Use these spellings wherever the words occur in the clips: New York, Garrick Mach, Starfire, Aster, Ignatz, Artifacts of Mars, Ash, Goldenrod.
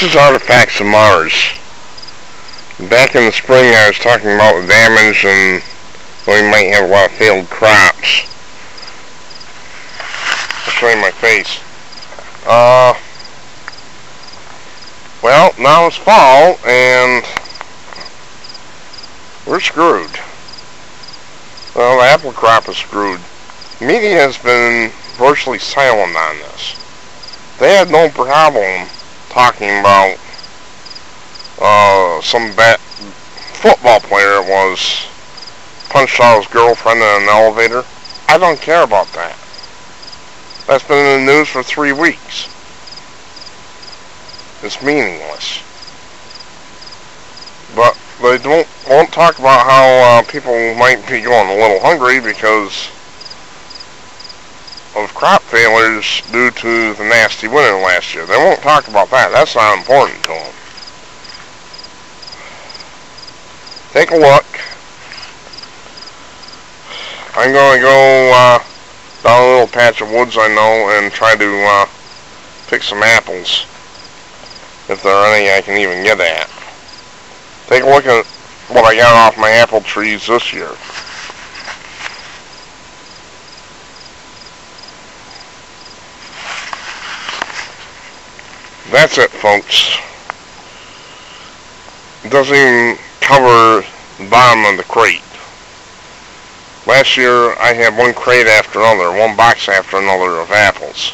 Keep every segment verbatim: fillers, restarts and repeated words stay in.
This is Artifacts of Mars. Back in the spring I was talking about the damage and we might have a lot of failed crops. I'll show you my face. Uh, well, now it's fall and we're screwed. Well, the apple crop is screwed. Media has been virtually silent on this. They had no problem talking about uh, some bad football player was punched out his girlfriend in an elevator. I don't care about that. That's been in the news for three weeks. It's meaningless. But they don't won't talk about how uh, people might be going a little hungry because of crop failures due to the nasty winter last year. They won't talk about that. That's not important to them. Take a look. I'm going to go uh, down a little patch of woods I know and try to uh, pick some apples, if there are any I can even get at. Take a look at what I got off my apple trees this year. That's it, folks. It doesn't even cover the bottom of the crate. Last year, I had one crate after another, one box after another of apples.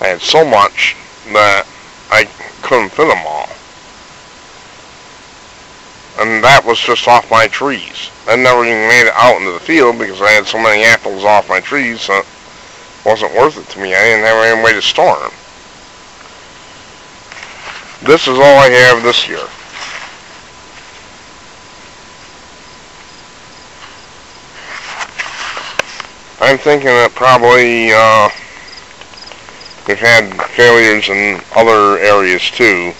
I had so much that I couldn't fit them all. And that was just off my trees. I never even made it out into the field because I had so many apples off my trees that it wasn't worth it to me. I didn't have any way to store them. This is all I have this year. I'm thinking that probably uh, we've had failures in other areas too.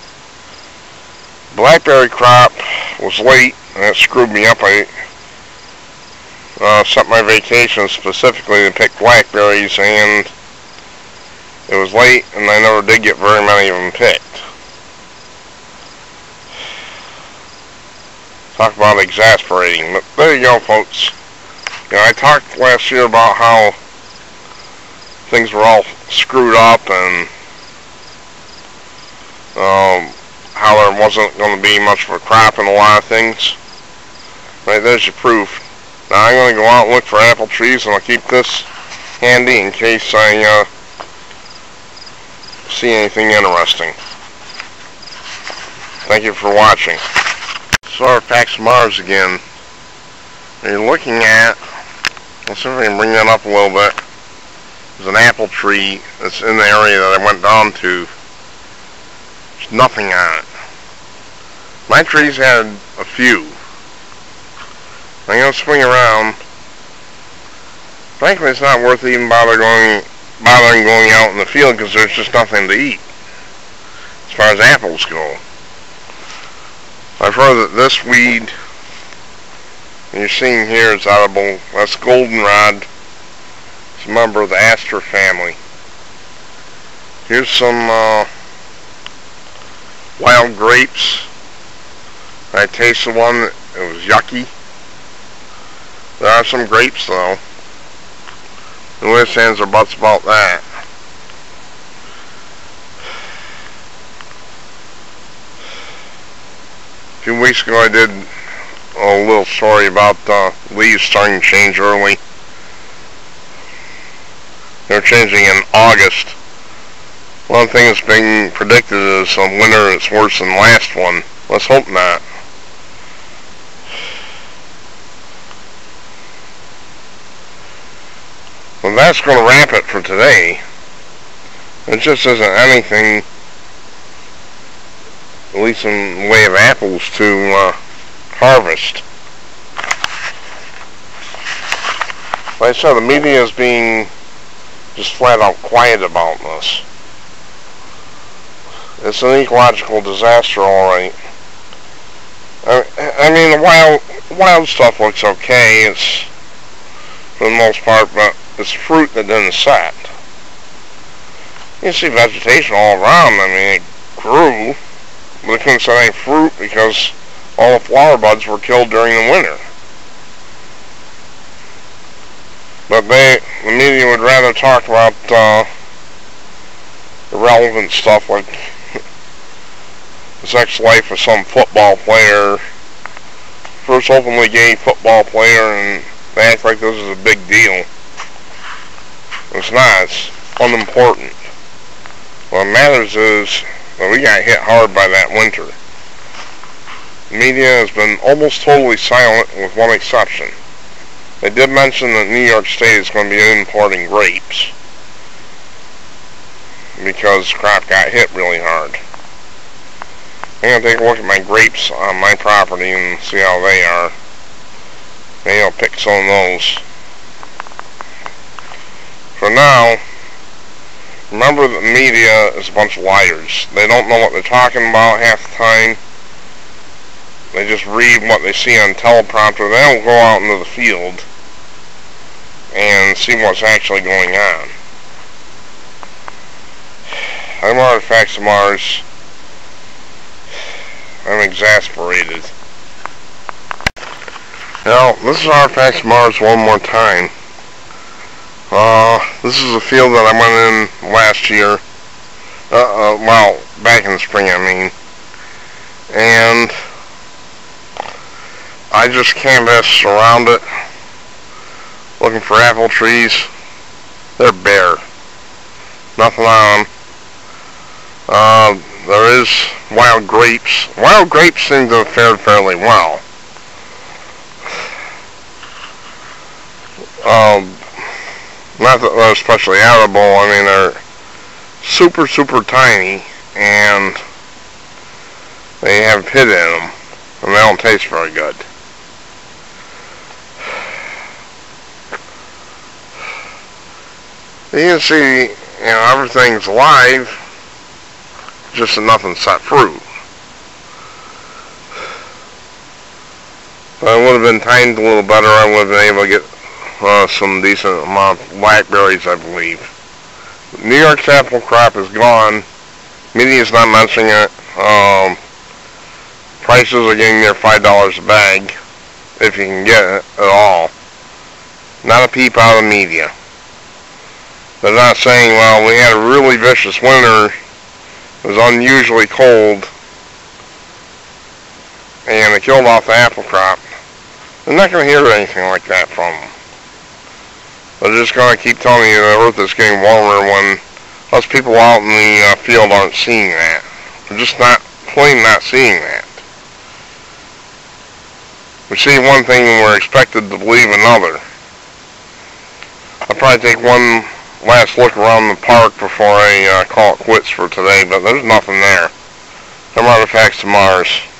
Blackberry crop was late and it screwed me up. I uh, set my vacation specifically to pick blackberries and it was late and I never did get very many of them picked. Talk about exasperating, but there you go, folks. You know, I talked last year about how things were all screwed up and um, how there wasn't going to be much of a crop in a lot of things. Right, there's your proof. Now I'm going to go out and look for apple trees, and I'll keep this handy in case I uh, see anything interesting. Thank you for watching. Artifacts of Mars again. You're looking at, let's see if I can bring that up a little bit. There's an apple tree that's in the area that I went down to. There's nothing on it. My trees had a few. I'm going to swing around. Frankly, it's not worth even bother going, bothering going out in the field because there's just nothing to eat as far as apples go. I've heard that this weed you're seeing here is edible. That's goldenrod. It's a member of the Aster family. Here's some uh, wild grapes. I tasted one. It was yucky. There are some grapes though. No ifs, ands, or buts about that. A few weeks ago I did a little story about uh, leaves starting to change early. They're changing in August. One thing that's being predicted is a winter that's worse than the last one. Let's hope not. Well, that's going to wrap it for today. It just isn't anything, at least in the way of apples, to uh, harvest. Like I said, the media is being just flat out quiet about this. It's an ecological disaster, alright. I, I mean, the wild, wild stuff looks okay, it's for the most part, but it's fruit that doesn't set. You see vegetation all around. I mean, it grew, but it couldn't set any fruit because all the flower buds were killed during the winter. But they, the media would rather talk about uh, irrelevant stuff like the sex life of some football player, first openly gay football player, and they act like this is a big deal. It's not, it's unimportant. What matters is that we got hit hard by that winter. The media has been almost totally silent with one exception. They did mention that New York State is going to be importing grapes because the crop got hit really hard. I'm going to take a look at my grapes on my property and see how they are. Maybe I'll pick some of those. For now, remember that the media is a bunch of liars. They don't know what they're talking about half the time. They just read what they see on teleprompter. They don't go out into the field and see what's actually going on. I'm Artifacts of Mars. I'm exasperated. Now, this is Artifacts of Mars one more time. Uh, this is a field that I went in last year. Uh, uh, well, back in the spring, I mean. And I just canvassed around it, looking for apple trees. They're bare. Nothing on them. Uh, there is wild grapes. Wild grapes seem to have fared fairly well. Um, not that they're especially edible. I mean, they're super, super tiny, and they have pit in them, and they don't taste very good. You can see, you know, everything's alive, just that nothing's set fruit. If I would have been timed a little better, I would have been able to get uh, some decent amount of blackberries, I believe. New York's apple crop is gone. Media's not mentioning it. Um, prices are getting near five dollars a bag, if you can get it at all. Not a peep out of the media. They're not saying, well, we had a really vicious winter, it was unusually cold, and it killed off the apple crop. They're not going to hear anything like that from them. They're just going to keep telling you the earth is getting warmer when us people out in the uh, field aren't seeing that. We're just not, plain not seeing that. We see one thing and we're expected to believe another. I'll probably take one last look around the park before I uh, call it quits for today, but there's nothing there. I'm Artifacts of Mars.